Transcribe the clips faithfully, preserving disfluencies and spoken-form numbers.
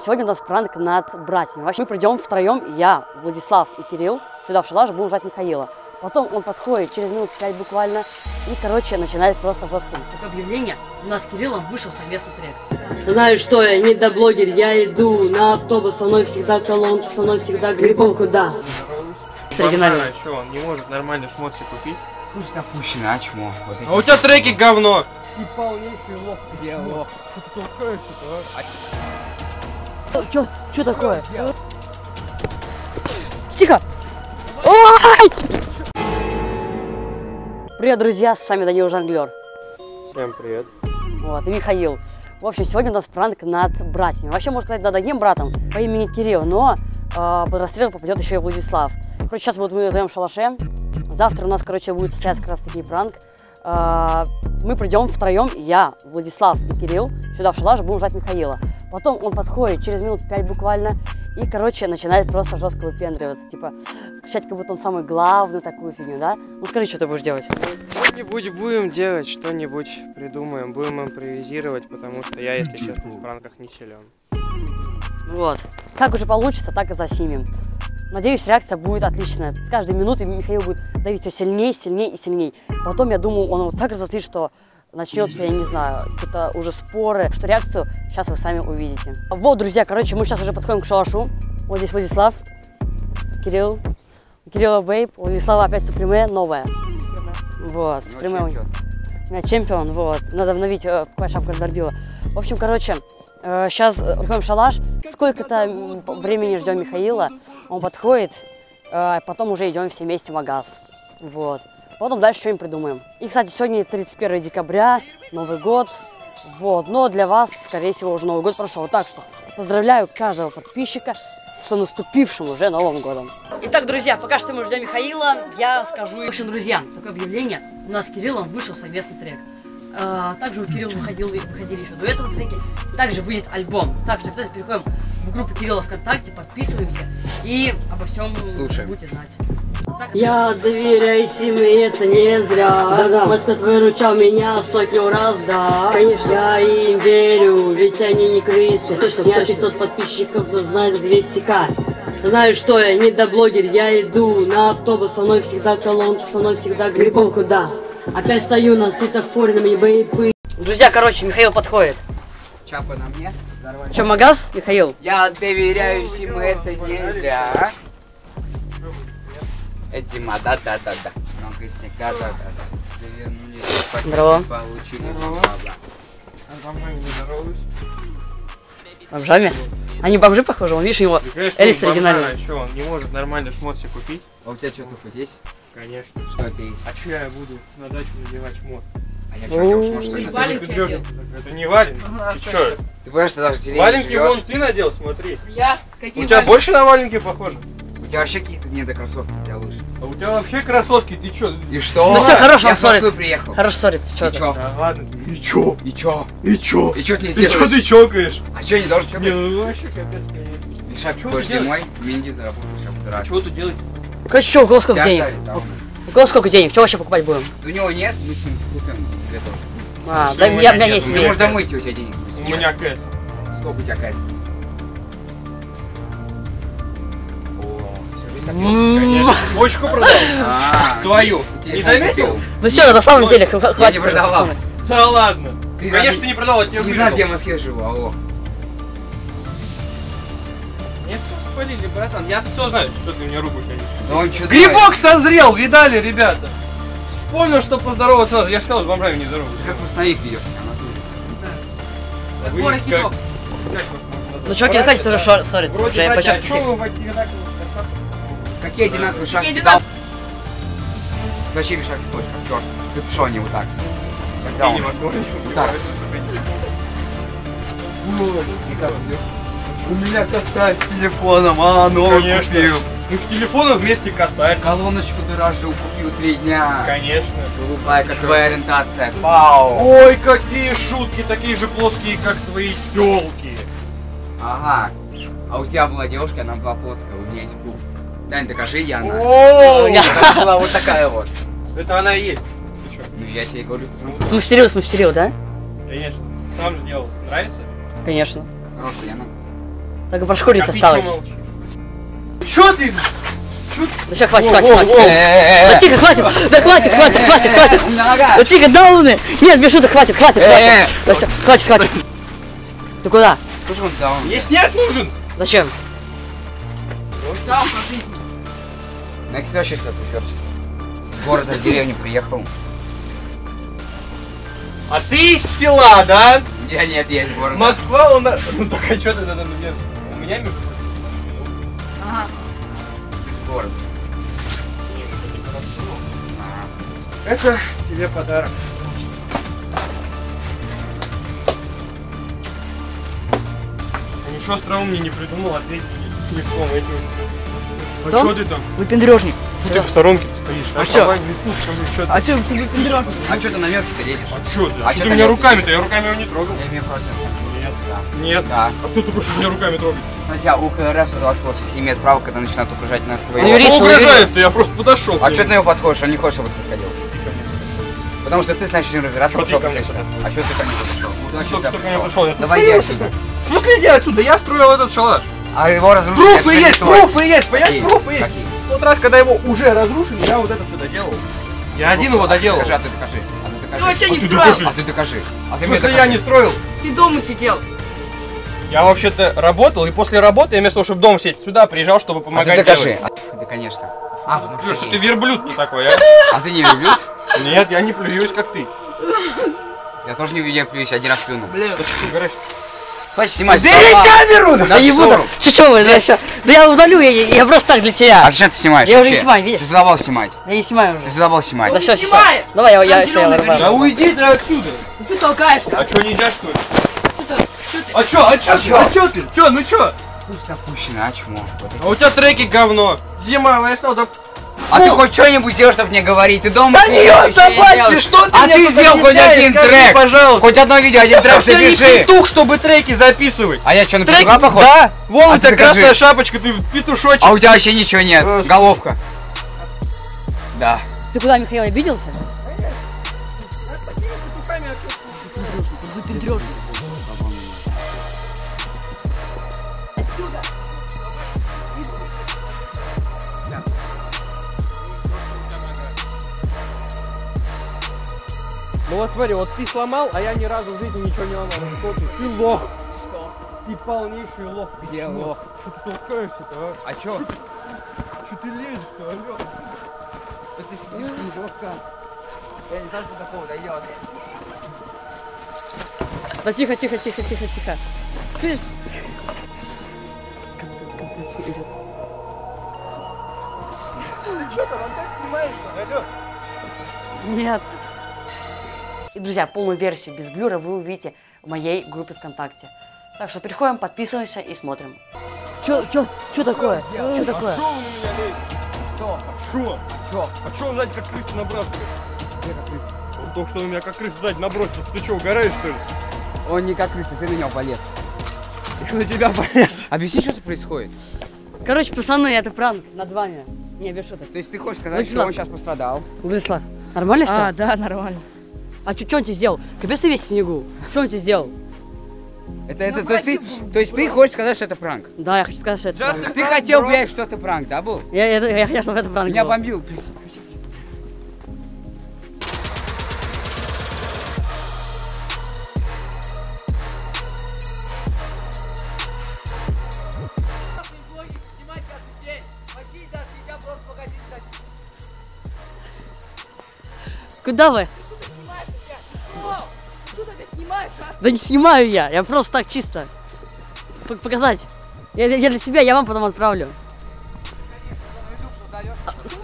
Сегодня у нас пранк над братьями. Вообще мы придем втроем, я, Владислав и Кирилл, сюда в шалаш, будем ждать Михаила. Потом он подходит через минут пять буквально и, короче, начинает просто жестко. Как объявление, у нас с Кириллом вышел совместный трек. Знаю, что я не доблогер, я иду на автобус, со мной всегда колонка, со мной всегда грибовка, да. Среди нас. Что, он не может нормально шмотки купить? Ну, что пущено, а чмо. Вот а у тебя треки говно! И полнейший лох. Я лох. Что ты толкаешься-то, а? Чё, чё такое? Тихо! Привет, друзья, с вами Данил Жонглёр. Всем привет. Вот, и Михаил. В общем, сегодня у нас пранк над братьями. Вообще, можно сказать, над одним братом по имени Кирилл, но э, под расстрел попадет еще и Владислав. Короче, сейчас вот мы назовем в шалаше. Завтра у нас, короче, будет состояться как раз таки пранк. Э, мы придем втроем, я, Владислав и Кирилл, сюда в шалаш, будем ждать Михаила. Потом он подходит через минут пять буквально и, короче, начинает просто жестко выпендриваться, типа, включать, как будто он самый главный, такую фигню, да? Ну скажи, что ты будешь делать? Что-нибудь будем делать, что-нибудь придумаем, будем импровизировать, потому что я, если честно, в пранках не силен. Вот. Как уже получится, так и заснимем. Надеюсь, реакция будет отличная. С каждой минуты Михаил будет давить все сильнее, сильнее и сильнее. Потом, я думаю, он вот так разозлит, что... начнется, я не знаю, что-то уже споры. Что реакцию сейчас вы сами увидите. Вот, друзья, короче, мы сейчас уже подходим к шалашу. Вот здесь Владислав, Кирилл, Кирилла Бейб, Владислава опять супреме, новая. Вот, супреме у него. У меня чемпион, вот. Надо обновить, э, какая шапка раздорбила. В общем, короче, э, сейчас подходим в шалаш. Сколько-то времени ждем Михаила. Он подходит, э, потом уже идем все вместе в магаз. Вот. Потом дальше что-нибудь придумаем. И, кстати, сегодня тридцать первое декабря, Новый год. Вот, но для вас, скорее всего, уже Новый год прошел. Так что поздравляю каждого подписчика с наступившим уже Новым годом. Итак, друзья, пока что мы ждем Михаила, я скажу... В общем, друзья, такое объявление. У нас с Кириллом вышел совместный трек. А, также у Кирилла выходил, выходили еще до этого треки. Также выйдет альбом. Также обязательно переходим в группу Кирилла ВКонтакте, подписываемся и обо всем слушаем. Будете знать. Я доверяю себе, это не зря. Господь выручал меня сотню раз, да. Конечно, я им верю, ведь они не крысы. У меня пятьсот подписчиков, но знают двести ка. Знаю, что я не доблогер, я иду на автобус, со мной всегда колонка, со мной всегда грибовку, да. Опять стою на светофоре, на мне бейпы. Друзья, короче, Михаил подходит. Чапа на мне. Здорово. Че, магаз, Михаил? Я доверяю всему, это не зря. Это зима, да, да, да, да. Много снега, да, да, да. Завернулись, пока не получили. Бомжами? Они бомжи, похожи, он, видишь, его элис оригинальный. Что, он не может нормально шмотки купить? А у тебя что-то хоть есть? Конечно. Что это есть? А что я буду на даче надевать шмот? А я что, делал шмот? Ты валенки одел. Это не валенки. Ты что? Ты понимаешь, ты даже в деревне живешь. Валенки вон ты надел, смотри. Я? Какие валенки? У тебя больше на валенки похоже? У тебя вообще какие-то не до кроссовки, у тебя лучше. А у тебя вообще кроссовки, ты чё? И что? Ну все, хорош, я ссорит. Приехал. Хорош ссорится, чё? И чё? Да ладно. И чё? И чё? И чё? И чё ты не сделаешь? И чё ты чокаешь? А чё не должен чокать? Не, ну вообще капец, конечно. И шапки будешь зимой, деньги заработаешь, шапку дурак. Чего ты делаешь? Короче, чё, у кого сколько денег? У кого сколько денег? Чё вообще покупать будем? У него нет, мы с ним купим, и тебе тоже. А, да у меня есть. Ты можешь домой идти, у тебя денег. У меня кэс. Сколько у тебя кэс? Бочку продал. Твою. Не заметил? Ну все, на самом деле, хватит. Я не продавал. Да ладно. Конечно, ты не продал, я тебе убил. Не знаю, где я в Москве живу, алло. Мне все спалили, братан. Я все знаю, что ты мне руку тянешь. Грибок созрел, видали, ребята? Вспомнил, что поздороваться надо. Я же сказал, с бомжами не здороваться. Как вы с наик бьете, она дует. Да. Как ну чуваки, не хватит уже ссориться. Уже я почти. Какие одинаковые шапки? Одинак... Зачем шапки точка? Черт, ты пошел они вот так. Взял. Вот так. У меня коса с телефоном, а оно купил. Ну с телефоном вместе коса. Колоночку дорожу, купил три дня. Конечно. Голубая, как твоя ориентация. Пау. Ой, какие шутки, такие же плоские, как твои телки. Ага. А у тебя была девушка, она была плоская, у меня есть пуп. Дань, докажи, я она. О, она была вот такая вот. Это она и есть. Ты что? Ну я тебе говорю, ты сам. Смастерил, смастерил, да? Конечно. Сам сделал. Нравится? Конечно. Хорошая она. Так, прошкурить осталось. Чё ты? Да все, хватит, хватит, хватит. Да тихо, хватит. Да хватит, хватит, хватит, хватит. Да тихо, да луны. Нет, без шуток, хватит, хватит, хватит. Да все, хватит, хватит. Ты куда? Мне снег нужен. Зачем? На кто вообще сюда припёрся? В город, в деревню приехал. А ты из села, да? Я нет, я из города. Москва, у нас... Ну только что ты тогда, нет. У меня, между прочим. Ага. Город. Это тебе подарок. Ничего страшного мне не придумал, ответь легко, этим. А что ты там? Выпендрёжник. Что ты в сторонке стоишь? А что? А что ты выпендрёжник? А что ты намётки-то лезешь? А что ты? А что ты меня руками-то? Я руками его не трогал. Я имею право. Нет. Нет. А кто ты будешь меня руками трогать? Смотрите, У К Р Ф сто двадцать восемь имеет право, когда начинают угрожать на свои... А кто угрожает-то? Я просто подошёл. А что ты на него подходишь? Он не хочет, чтобы ты подходил. Потому что ты значит не разбираться, пошел ко мне. А что ты ко мне подошел? Ну что ты ко мне подошел? Давай иди отсюда. В смысле иди отсюда? Я строил этот шалаш. А его разрушили. Пруфы есть, пруфы есть, понимаешь, пруфы есть. В тот раз, когда его уже разрушили, я вот это все доделал. Я один его доделал. Докажи, а ты докажи. Ты вообще не строил. А ты докажи. В смысле я не строил? Ты дома сидел. Я вообще-то работал, и после работы я вместо того, чтобы дома сидеть, сюда приезжал, чтобы помогать делать. Да, конечно. А, потому что ты верблюд такой, а? А ты не верблюд? Нет, я не плююсь, как ты. Я тоже не я плююсь, один раз плюну. Блин. Что ты говоришь? Хватит снимать. Бери камеру! Да не буду. Че вы, да, да я удалю, я, я просто так для тебя. А зачем ты снимаешь? Я вообще? Уже не снимаю, видишь? Ты задавал снимать. Я не снимаю уже. Ты задавал снимать. Да все, все. Давай, я, я, все, я нормально. Да уйди ты отсюда. Ты толкаешься. А че, нельзя что ли? А че, а че, а че, а че ты? Че, ну че? Ну что опущено, а чмо? А у тебя треки говно. Зима, лайфстайл, да... А фу. Ты хоть что-нибудь сделал, чтобы мне говорить? Ты дома... Санёк, собачьи, что ты? А ты сделал хоть один трек, пожалуйста. Хоть одно видео, один трек запиши. Я не петух, чтобы треки записывать. А я что, на петуха похож? Да, вон у тебя красная шапочка, ты петушочек. А у тебя вообще ничего нет, головка. Да. Ты куда, Михаил, обиделся? Отсюда. Ну вот смотри, вот ты сломал, а я ни разу в жизни ничего не ломал. Кто ты? Ты лох! Что? Ты полнейший лох. Где лох? Что ты толкаешься-то, а? А чё? Чё ты лезешь-то, алё? Да ты сидишь, не ловка. Я не знаю, что такого дойдёт. Да тихо, тихо, тихо, тихо, тихо. Слышь? Как-то всё идёт. Ты чё там, он так снимаешь-то, алё? Нет. И, друзья, полную версию без блюра вы увидите в моей группе ВКонтакте. Так что переходим, подписываемся и смотрим. Чё, чё, чё такое? Чё такое? А чё он на меня лезет? Что? А чё? А чё? А чё он сзади как крыса набрасывает? Где как крыса? Он только что на меня как крыса сзади набросил. Ты чё, угораешь, что ли? Он не как крыса, ты на него полез. Я на тебя полез. Объясни, что происходит. Короче, пацаны, это пранк над вами. Не, без шуток. То есть ты хочешь сказать, Владислав, что он сейчас пострадал? Владислав, нормально все? А, да, нормально. А что он тебе сделал? Капец ты весь в снегу. Что он тебе сделал? Это, это, то, есть ты, то есть ты хочешь сказать, что это пранк? Да, я хочу сказать, что это Just пранк. Ты хотел, блядь, что это пранк, да, был? Я, я, я хотел, чтобы это пранк был. Меня бомбил. Куда вы? Да не снимаю я, я просто так чисто. Показать. Я, я для себя, я вам потом отправлю.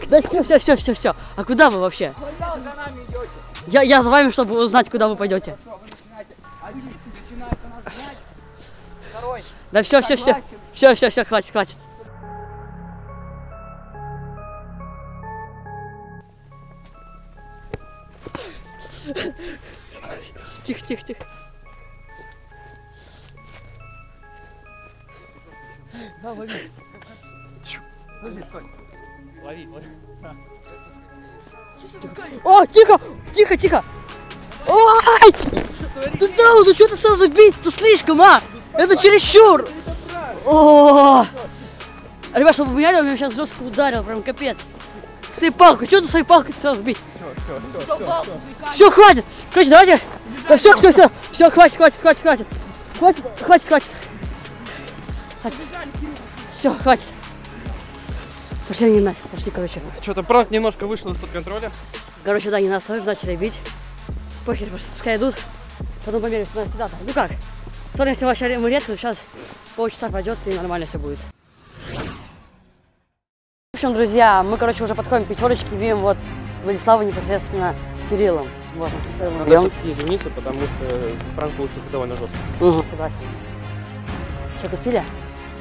Да все, все, все, все. А куда вы вообще? Куда вы за нами идете? Я, я за вами, чтобы узнать, куда вы пойдете. Хорошо, вы начинаете. Один начинает нас гнать. Второй. Да все, все, все. Все, все, все, хватит, хватит. Тихо, тихо, тихо. Да, лови. Лови, стой. Лови, лови. О, тихо, тихо, тихо. Ой! Да да, ну что ты сразу бить-то слишком, а? Это чересчур. О-о-о! Ребят, чтобы вы поняли, он меня сейчас жестко ударил, прям капец. Своей палкой, что ты своей палкой сразу бить? Все, все, все, все. Все, хватит! Короче, давайте. Да, все, все, все, все, хватит, хватит, хватит, хватит. Хватит, хватит, хватит. Хватит. Все, хватит. Пошли, не нафиг, пошли, короче. Что-то пранк немножко вышел из-под контроля. Короче, да, не нас уже начали бить. Похер, пускай идут. Потом померимся, нас сюда. Ну как? Смотрите, вообще мы редко, сейчас полчаса пойдет и нормально все будет. В общем, друзья, мы, короче, уже подходим к пятерочке, видим вот Владислава непосредственно с Кириллом. Вот, надо извиниться, потому что пранк получился довольно жестко. Угу, согласен. Что, купили?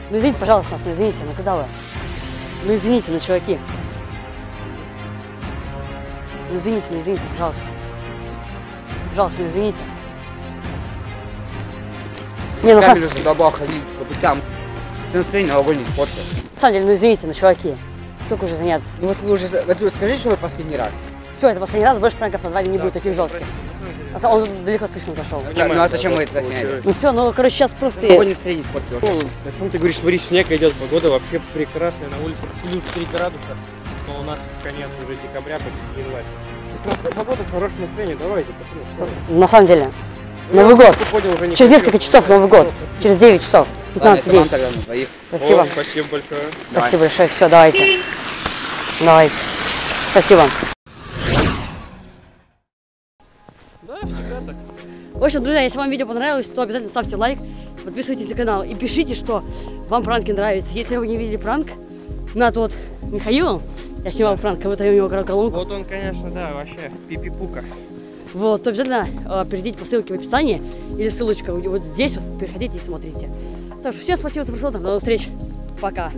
Ну извините, пожалуйста, нас, ну извините, ну куда вы? Ну извините, ну чуваки. Ну извините, ну извините, пожалуйста. Пожалуйста, ну извините. Не, ну камеру же добахали по путям. Все настроение новогодний испортил. На самом деле, ну извините, ну чуваки. Сколько уже заняться? Ну вот вы уже, вот вы скажите, что вы последний раз. Все, это последний раз, больше пранков на два дня не да, будет таких жестких. А он далеко слишком зашел. Да, ну а зачем мы это засняли? Ну все, ну короче сейчас просто... Какой настроение испортил? О чем ты говоришь, смотри, снег идет, погода вообще прекрасная, на улице плюс три градуса, но у нас конец уже декабря, почти январь. Прекрасная погода, хорошее настроение, давайте, пацаны. На самом деле, ну, Новый год, не через несколько часов Новый год, через девять часов. пятнадцать дней. Спасибо. О, спасибо большое. Давай. Спасибо большое. Все, давайте. Давайте. Спасибо. Да, всегда так. В общем, друзья, если вам видео понравилось, то обязательно ставьте лайк, подписывайтесь на канал и пишите, что вам пранки нравятся. Если вы не видели пранк над вот Михаилом, я снимал пранк, как будто я у него играл колонку. Вот он, конечно, да, вообще пипипука. Вот, то обязательно э, перейдите по ссылке в описании или ссылочка вот здесь, вот, переходите и смотрите. Так что всем спасибо за просмотр, до новых встреч, пока!